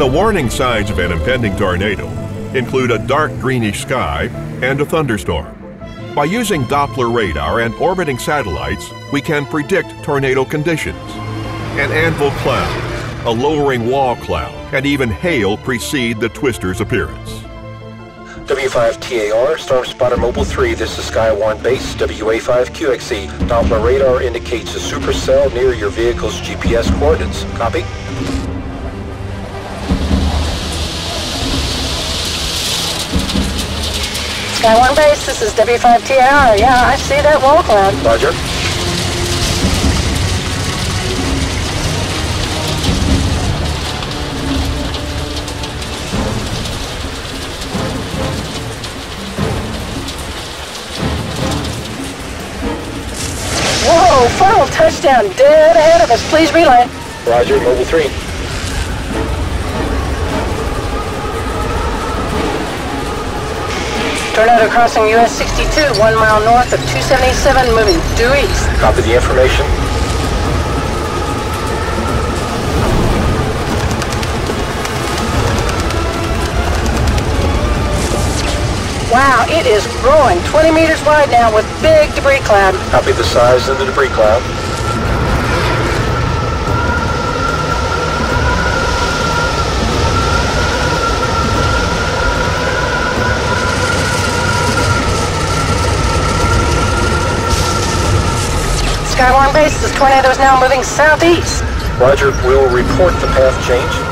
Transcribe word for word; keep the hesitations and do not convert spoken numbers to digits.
The warning signs of an impending tornado include a dark greenish sky and a thunderstorm. By using Doppler radar and orbiting satellites, we can predict tornado conditions. An anvil cloud, a lowering wall cloud, and even hail precede the twister's appearance. W five T A R, Star Spotter Mobile three, this is Sky One Base, W A five Q X E. Doppler radar indicates a supercell near your vehicle's G P S coordinates. Copy. Sky One Base, this is W five T R. Yeah, I see that wall cloud. Roger. Whoa, final touchdown dead ahead of us. Please relay. Roger, Mobile three. Tornado crossing U S sixty-two, one mile north of two seventy-seven, moving due east. Copy the information. Wow, it is growing twenty meters wide now with big debris cloud. Copy the size of the debris cloud. Sky One Base, this tornado is now moving southeast. Roger, we'll report the path change.